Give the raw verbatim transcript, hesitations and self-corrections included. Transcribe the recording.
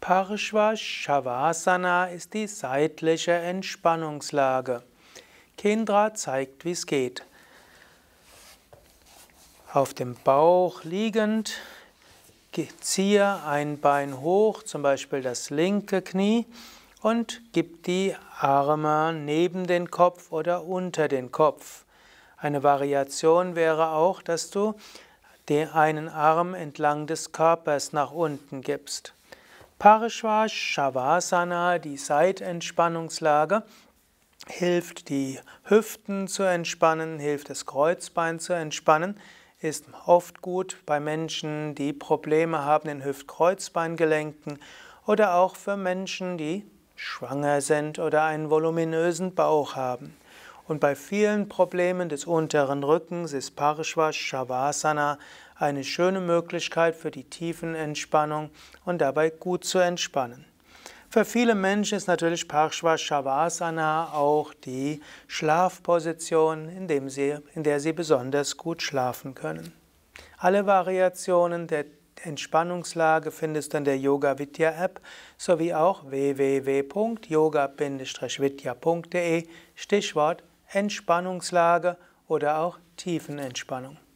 Parshva Shavasana ist die seitliche Entspannungslage. Kendra zeigt, wie es geht. Auf dem Bauch liegend, ziehe ein Bein hoch, zum Beispiel das linke Knie, und gib die Arme neben den Kopf oder unter den Kopf. Eine Variation wäre auch, dass du den einen Arm entlang des Körpers nach unten gibst. Parshva Shavasana, die Seitentspannungslage, hilft die Hüften zu entspannen, hilft das Kreuzbein zu entspannen, ist oft gut bei Menschen, die Probleme haben in Hüft-Kreuzbeingelenken oder auch für Menschen, die schwanger sind oder einen voluminösen Bauch haben. Und bei vielen Problemen des unteren Rückens ist Parshva Shavasana eine schöne Möglichkeit für die Tiefenentspannung und dabei gut zu entspannen. Für viele Menschen ist natürlich Parshva Shavasana auch die Schlafposition, in dem sie, in der sie besonders gut schlafen können. Alle Variationen der Entspannungslage findest du in der Yoga Vidya App sowie auch w w w punkt yoga vidya punkt de, Stichwort Entspannungslage oder auch Tiefenentspannung.